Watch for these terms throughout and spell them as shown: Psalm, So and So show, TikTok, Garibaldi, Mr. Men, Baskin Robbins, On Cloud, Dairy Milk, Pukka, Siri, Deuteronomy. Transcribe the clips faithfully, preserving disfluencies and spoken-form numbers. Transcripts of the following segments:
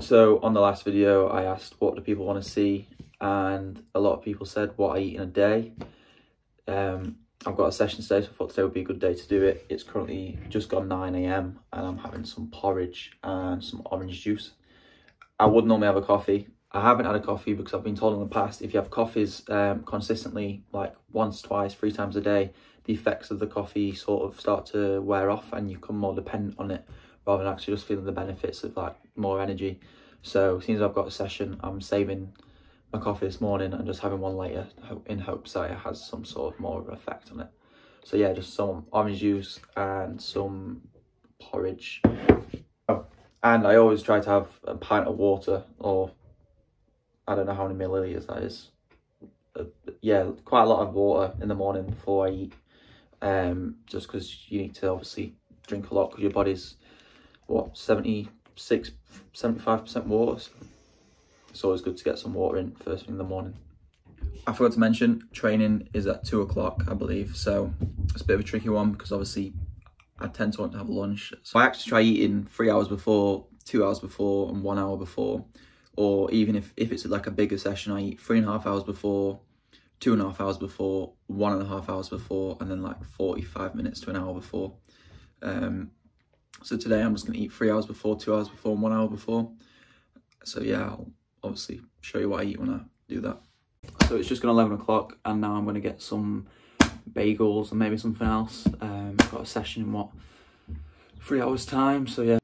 So on the last video, I asked what do people want to see, and a lot of people said what I eat in a day. Um, I've got a session today, so I thought today would be a good day to do it. It's currently just gone nine A M and I'm having some porridge and some orange juice. I would normally have a coffee. I haven't had a coffee because I've been told in the past if you have coffees um, consistently, like once, twice, three times a day, the effects of the coffee sort of start to wear off and you become more dependent on it rather than actually just feeling the benefits of like more energy. So as soon as I've got a session, I'm saving my coffee this morning and just having one later in hopes that it has some sort of more effect on it. So yeah, just some orange juice and some porridge. Oh, and I always try to have a pint of water, or I don't know how many milliliters that is. Uh, yeah, quite a lot of water in the morning before I eat, um, just because you need to obviously drink a lot because your body's, what, seventy-six, seventy-five percent water. So it's always good to get some water in first thing in the morning. I forgot to mention, training is at two o'clock, I believe. So it's a bit of a tricky one because obviously I tend to want to have lunch. So I actually try eating three hours before, two hours before, and one hour before. Or even if, if it's like a bigger session, I eat three and a half hours before, two and a half hours before, one and a half hours before, and then like forty-five minutes to an hour before. Um, so today I'm just gonna eat three hours before, two hours before, and one hour before. So yeah, I'll obviously show you what I eat when I do that. So it's just gone eleven o'clock, and now I'm gonna get some bagels and maybe something else. Um, I've got a session in what, three hours time, so yeah.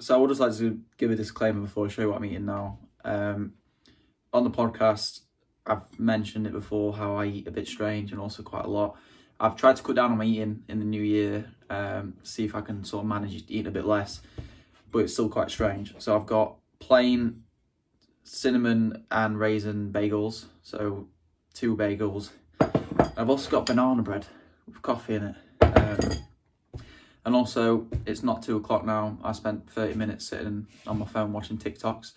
So I would just like to give a disclaimer before I show you what I'm eating now. Um, on the podcast, I've mentioned it before, how I eat a bit strange and also quite a lot. I've tried to cut down on my eating in the new year, um, see if I can sort of manage eating a bit less, but it's still quite strange. So I've got plain cinnamon and raisin bagels, so two bagels. I've also got banana bread with coffee in it. Um, And also, it's not two o'clock now. I spent thirty minutes sitting on my phone watching TikToks.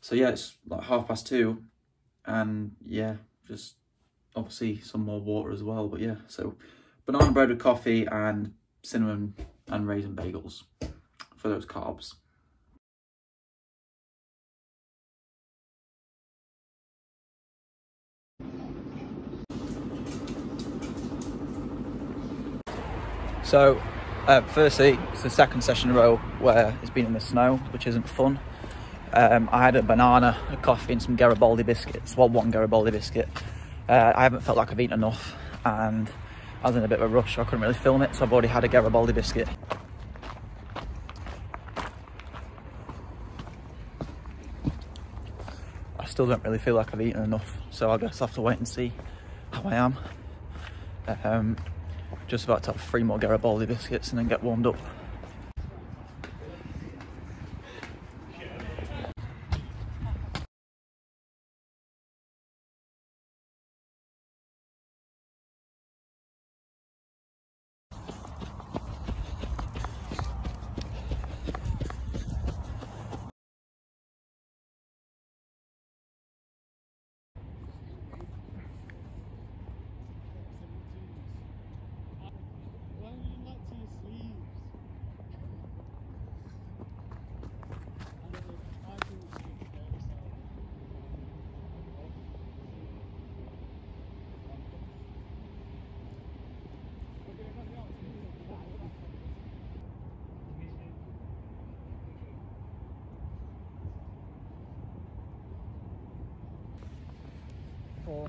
So yeah, it's like half past two. And yeah, just obviously some more water as well. But yeah, so banana bread with coffee and cinnamon and raisin bagels for those carbs. So, Uh, firstly, it's the second session in a row where it's been in the snow, which isn't fun. Um, I had a banana, a coffee and some Garibaldi biscuits. Well, one Garibaldi biscuit. Uh, I haven't felt like I've eaten enough and I was in a bit of a rush, so I couldn't really film it, so I've already had a Garibaldi biscuit. I still don't really feel like I've eaten enough, so I guess I'll have to wait and see how I am. Um, Just about to have three more Garibaldi biscuits and then get warmed up. Four,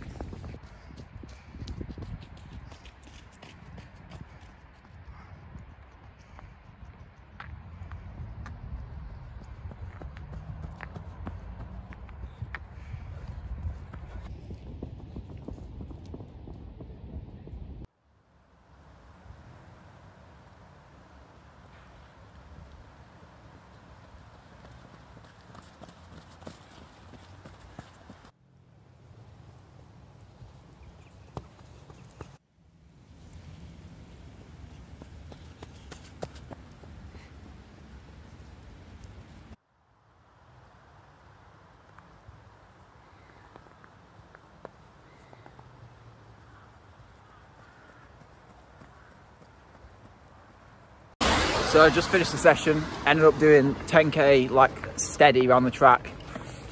So I just finished the session, ended up doing ten K like steady around the track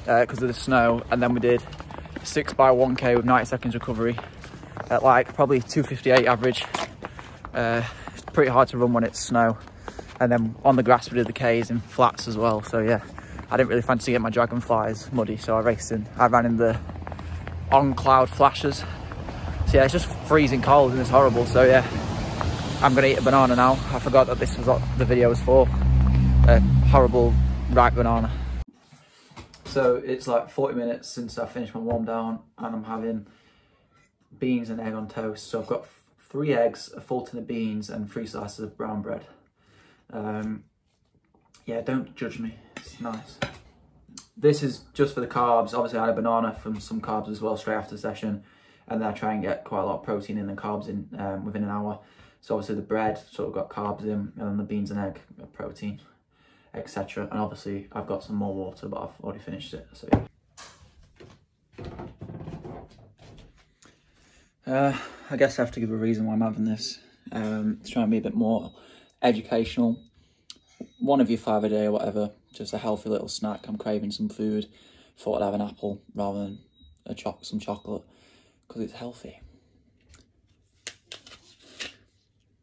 because uh, of the snow, and then we did six by one K with ninety seconds recovery at like probably two fifty-eight average. Uh, it's pretty hard to run when it's snow, and then on the grass we did the Ks in flats as well. So yeah, I didn't really fancy getting my dragonflies muddy, so I raced in. I ran in the On Cloud flashes. So yeah, it's just freezing cold and it's horrible. So yeah, I'm gonna eat a banana now. I forgot that this was what the video was for. A horrible ripe banana. So it's like forty minutes since I finished my warm down, and I'm having beans and egg on toast. So I've got three eggs, a full tin of beans, and three slices of brown bread. Um, yeah, don't judge me, it's nice. This is just for the carbs. Obviously I had a banana from some carbs as well straight after the session, and then I try and get quite a lot of protein in and carbs in um, within an hour. So obviously the bread sort of got carbs in, and then the beans and egg protein, et cetera. And obviously I've got some more water, but I've already finished it. So yeah. Uh, I guess I have to give a reason why I'm having this. Um, it's trying to be a bit more educational. One of you five a day or whatever, just a healthy little snack. I'm craving some food. Thought I'd have an apple rather than a cho- some chocolate because it's healthy.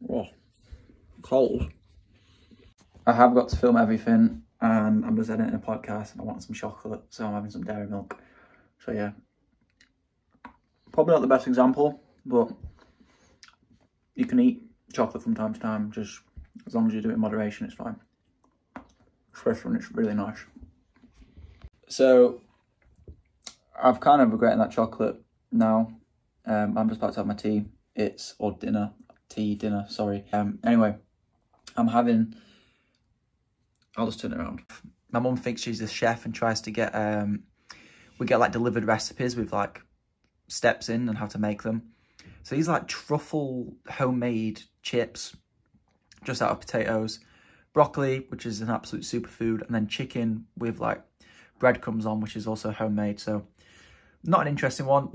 Oh, cold. I have got to film everything, and I'm just editing a podcast and I want some chocolate, so I'm having some Dairy Milk. So yeah, probably not the best example, but you can eat chocolate from time to time, just as long as you do it in moderation, it's fine. Especially when it's really nice. So I've kind of regretting that chocolate now. Um, I'm just about to have my tea. It's, or dinner, tea, dinner, sorry. Um, anyway, I'm having, I'll just turn it around. My mum thinks she's a chef and tries to get, um, we get like delivered recipes with like steps in and how to make them. So these like truffle homemade chips, just out of potatoes, broccoli, which is an absolute superfood, and then chicken with like breadcrumbs on, which is also homemade. So not an interesting one,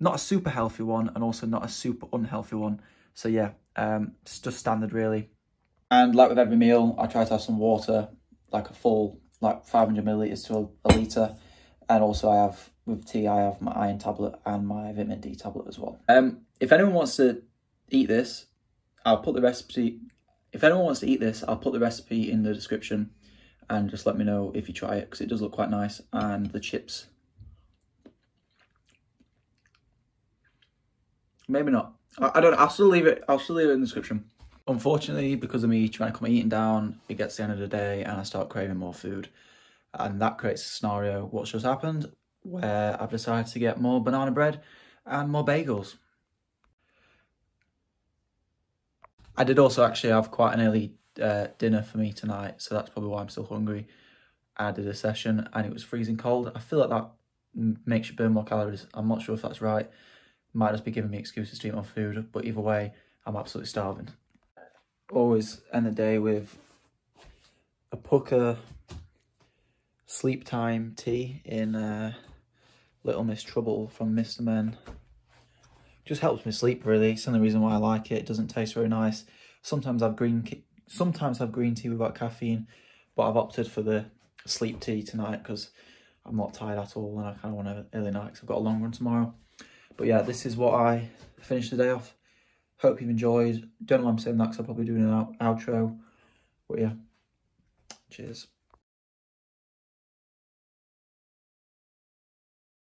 not a super healthy one, and also not a super unhealthy one. So yeah, um, it's just standard really. And like with every meal, I try to have some water, like a full, like five hundred millilitres to a, a litre. And also I have, with tea, I have my iron tablet and my vitamin D tablet as well. Um, if anyone wants to eat this, I'll put the recipe, if anyone wants to eat this, I'll put the recipe in the description, and just let me know if you try it, because it does look quite nice. And the chips, maybe not. I, I don't know. I'll still leave it. I'll still leave it in the description. Unfortunately, because of me trying to come eating down, it gets the end of the day and I start craving more food, and that creates a scenario, what's just happened, where I've decided to get more banana bread and more bagels. I did also actually have quite an early uh, dinner for me tonight, so that's probably why I'm still hungry. I did a session and it was freezing cold. I feel like that makes you burn more calories. I'm not sure if that's right. Might just be giving me excuses to eat more food, but either way, I'm absolutely starving. Always end the day with a Pukka sleep time tea in uh, Little Miss Trouble from Mister Men. Just helps me sleep really. It's the only reason why I like it. It doesn't taste very nice. Sometimes I've green sometimes I've green tea without caffeine, but I've opted for the sleep tea tonight because I'm not tired at all, and I kind of want an early night because I've got a long run tomorrow. But yeah, this is what I finished the day off. Hope you've enjoyed. Don't know why I'm saying that because I'll probably do an outro. But yeah, cheers.